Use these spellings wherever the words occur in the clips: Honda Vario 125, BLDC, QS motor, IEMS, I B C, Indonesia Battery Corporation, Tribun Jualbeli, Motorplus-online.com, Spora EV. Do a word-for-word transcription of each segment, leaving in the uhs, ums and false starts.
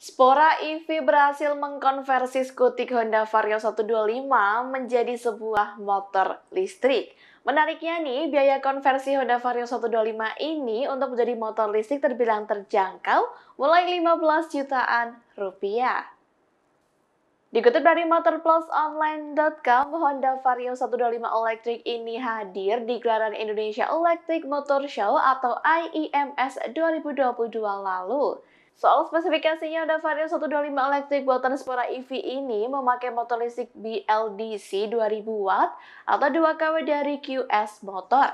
Spora E V berhasil mengkonversi skutik Honda Vario seratus dua puluh lima menjadi sebuah motor listrik. Menariknya nih, biaya konversi Honda Vario seratus dua puluh lima ini untuk menjadi motor listrik terbilang terjangkau, mulai lima belas jutaan rupiah. Dikutip dari Motorplus online dot com, Honda Vario seratus dua puluh lima Electric ini hadir di gelaran Indonesia Electric Motor Show atau I E M S dua ribu dua puluh dua lalu. Soal spesifikasinya, Honda Vario seratus dua puluh lima Electric buatan Spora E V ini memakai motor listrik B L D C dua ribu watt atau dua kilowatt dari Q S motor.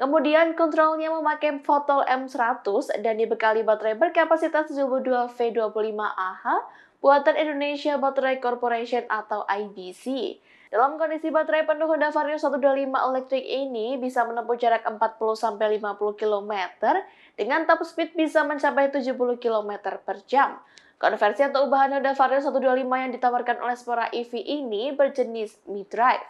Kemudian kontrolnya memakai fotol M seratus dan dibekali baterai berkapasitas tujuh puluh dua volt dua puluh lima Ah buatan Indonesia Battery Corporation atau I B C. Dalam kondisi baterai penuh, Honda Vario seratus dua puluh lima Electric ini bisa menempuh jarak empat puluh sampai lima puluh kilometer dengan top speed bisa mencapai tujuh puluh kilometer per jam. Konversi atau ubahan Honda Vario seratus dua puluh lima yang ditawarkan oleh Spora E V ini berjenis mid-drive.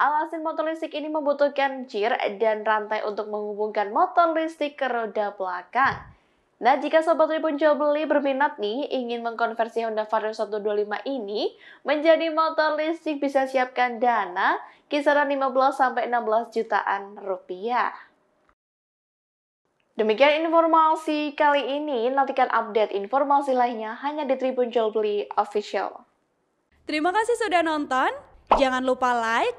Alasan motor listrik ini membutuhkan gear dan rantai untuk menghubungkan motor listrik ke roda belakang. Nah, jika Sobat Tribun Jualbeli berminat nih ingin mengkonversi Honda Vario seratus dua puluh lima ini menjadi motor listrik, bisa siapkan dana kisaran lima belas sampai enam belas jutaan rupiah. Demikian informasi kali ini, nantikan update informasi lainnya hanya di Tribun Jualbeli Official. Terima kasih sudah nonton, jangan lupa like,